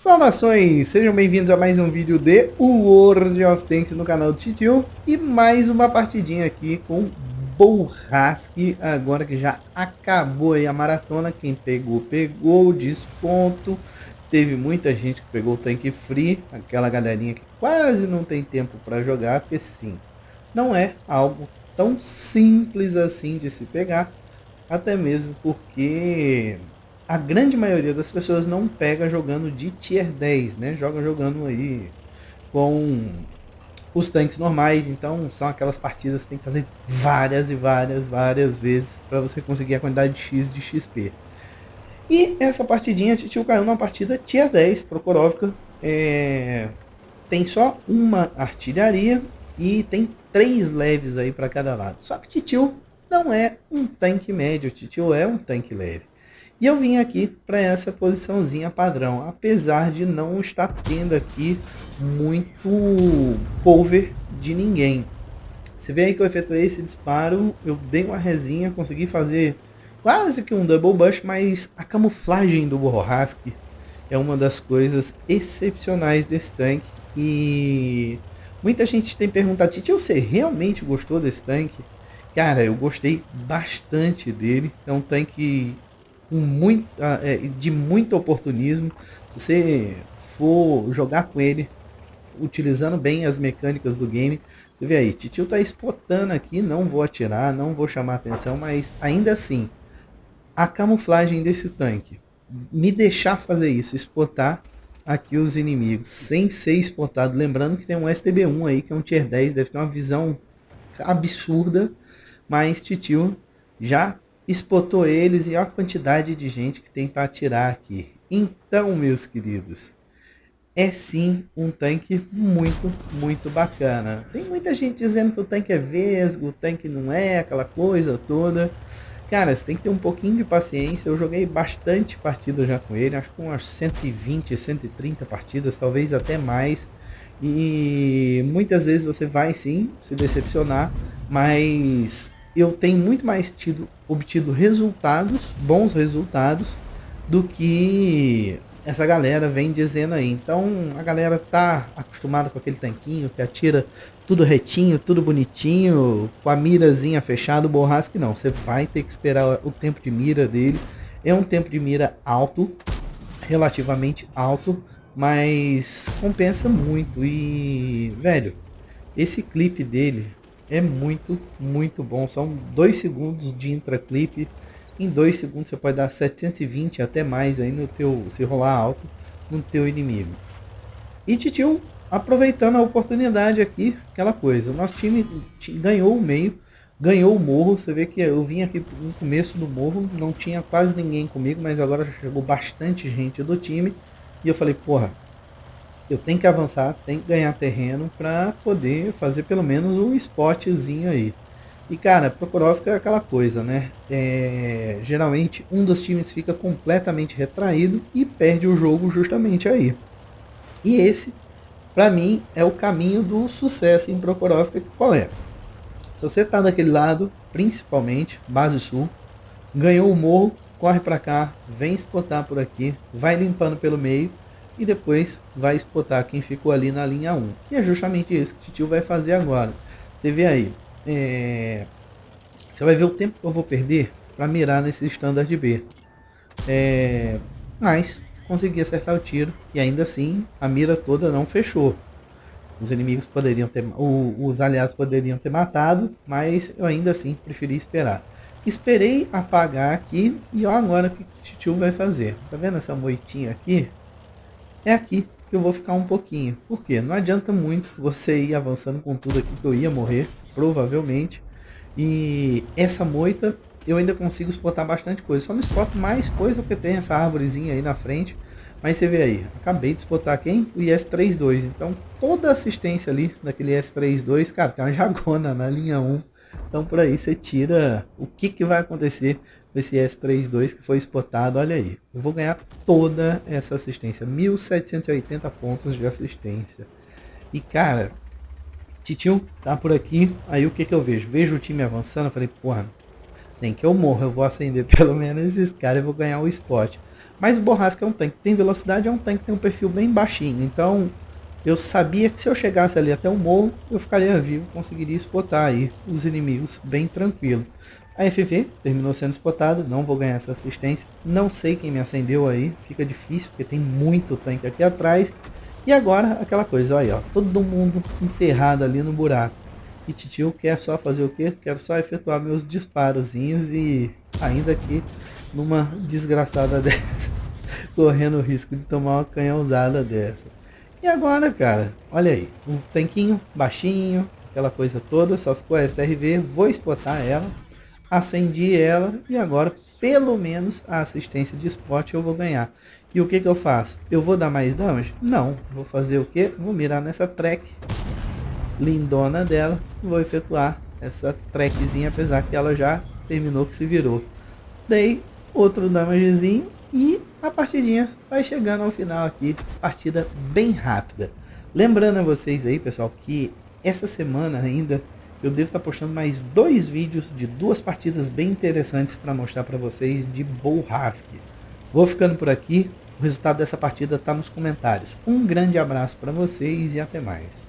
Salvações! Sejam bem-vindos a mais um vídeo de World of Tanks no canal Titio. E mais uma partidinha aqui com Bourrasque, agora que já acabou aí a maratona. Quem pegou, pegou, desconto. Teve muita gente que pegou o tanque free, aquela galerinha que quase não tem tempo para jogar, porque sim, não é algo tão simples assim de se pegar. Até mesmo porque a grande maioria das pessoas não pega jogando de tier 10, né? Joga jogando aí com os tanques normais. Então são aquelas partidas que tem que fazer várias vezes para você conseguir a quantidade de X de XP. E essa partidinha, Titio caiu numa partida tier 10, Prokhorovka. Tem só uma artilharia e tem 3 leves aí para cada lado. Só que Titio não é um tanque médio, Titio é um tanque leve. E eu vim aqui para essa posiçãozinha padrão, apesar de não estar tendo aqui muito cover de ninguém. Você vê aí que eu efetuei esse disparo, eu dei uma resinha, consegui fazer quase que um double bush, mas a camuflagem do Bourrasque é uma das coisas excepcionais desse tanque. E muita gente tem perguntado, Titi, você realmente gostou desse tanque? Cara, eu gostei bastante dele, é um tanque de muito oportunismo. Se você for jogar com ele utilizando bem as mecânicas do game, você vê aí, Titio tá spotando aqui, não vou atirar, não vou chamar atenção, mas ainda assim a camuflagem desse tanque me deixar fazer isso, spotar aqui os inimigos sem ser spotado. Lembrando que tem um STB-1 aí, que é um tier 10, deve ter uma visão absurda, mas Titio já espotou eles, e olha a quantidade de gente que tem para atirar aqui. Então, meus queridos, é sim um tanque muito bacana. Tem muita gente dizendo que o tanque é vesgo, o tanque não é aquela coisa toda. Cara, você tem que ter um pouquinho de paciência. Eu joguei bastante partida já com ele, acho que umas 120, 130 partidas, talvez até mais. E muitas vezes você vai sim se decepcionar, mas eu tenho muito mais obtido resultados, bons resultados, do que essa galera vem dizendo aí. Então a galera tá acostumada com aquele tanquinho que atira tudo retinho, tudo bonitinho, com a mirazinha fechada. O Bourrasque não, você vai ter que esperar o tempo de mira dele. É um tempo de mira alto, relativamente alto, mas compensa muito. E velho, esse clipe dele é muito bom. São 2 segundos de intraclipe. Em 2 segundos você pode dar 720 até mais aí no teu, se rolar alto, no teu inimigo. E Titio aproveitando a oportunidade aqui, aquela coisa, o nosso time ganhou o meio, ganhou o morro. Você vê que eu vim aqui no começo do morro, não tinha quase ninguém comigo, mas agora chegou bastante gente do time. E eu falei, porra, eu tenho que avançar, tenho que ganhar terreno para poder fazer pelo menos um spotzinho aí. E cara, Prokhorovka é aquela coisa, né? Geralmente um dos times fica completamente retraído e perde o jogo justamente aí. E esse, para mim, é o caminho do sucesso em Prokhorovka. Qual é? Se você tá daquele lado, principalmente, base sul, ganhou o morro, corre para cá, vem spotar por aqui, vai limpando pelo meio, e depois vai spotar quem ficou ali na linha 1. E é justamente isso que o Titio vai fazer agora. Você vê aí, você vai ver o tempo que eu vou perder para mirar nesse standard B. Mas consegui acertar o tiro, e ainda assim a mira toda não fechou. Os inimigos poderiam ter, os aliados poderiam ter matado, mas eu ainda assim preferi esperar. Esperei apagar aqui, e ó, agora o que o Titio vai fazer. Tá vendo essa moitinha aqui? É aqui que eu vou ficar um pouquinho, porque não adianta muito você ir avançando com tudo aqui, que eu ia morrer, provavelmente. E essa moita eu ainda consigo spotar bastante coisa, só não spoto mais coisa porque tem essa árvorezinha aí na frente. Mas você vê aí, acabei de spotar quem? O IS-3-2, então toda assistência ali daquele IS-3-2, cara, tem uma jagona na linha 1. Então por aí você tira o que vai acontecer com esse S32 que foi spotado. Olha aí, eu vou ganhar toda essa assistência, 1780 pontos de assistência. E cara, Titio tá por aqui, aí o que eu vejo? Vejo o time avançando, eu falei, porra, nem que eu morra, eu vou acender pelo menos esses caras, eu vou ganhar o spot. Mas o Bourrasque é um tanque que tem velocidade, é um tanque que tem um perfil bem baixinho. Então eu sabia que se eu chegasse ali até o morro, eu ficaria vivo, conseguiria espotar aí os inimigos bem tranquilo. A FV terminou sendo espotada, não vou ganhar essa assistência. Não sei quem me acendeu aí, fica difícil porque tem muito tanque aqui atrás. E agora aquela coisa aí, ó, todo mundo enterrado ali no buraco. E Titio quer só fazer o quê? Quero só efetuar meus disparozinhos e ainda aqui numa desgraçada dessa, correndo o risco de tomar uma canhãozada dessa. E agora, cara, olha aí, um tanquinho baixinho, aquela coisa toda, só ficou a STRV, vou spotar ela, acendi ela e agora pelo menos a assistência de spot eu vou ganhar. E o que que eu faço? Eu vou dar mais damage? Não, vou fazer o quê? Vou mirar nessa track lindona dela, vou efetuar essa trackzinha, apesar que ela já terminou que se virou. Dei outro damagezinho e a partidinha vai chegando ao final aqui, partida bem rápida. Lembrando a vocês aí, pessoal, que essa semana ainda eu devo estar postando mais 2 vídeos de 2 partidas bem interessantes para mostrar para vocês de Bourrasque. Vou ficando por aqui, o resultado dessa partida está nos comentários. Um grande abraço para vocês e até mais.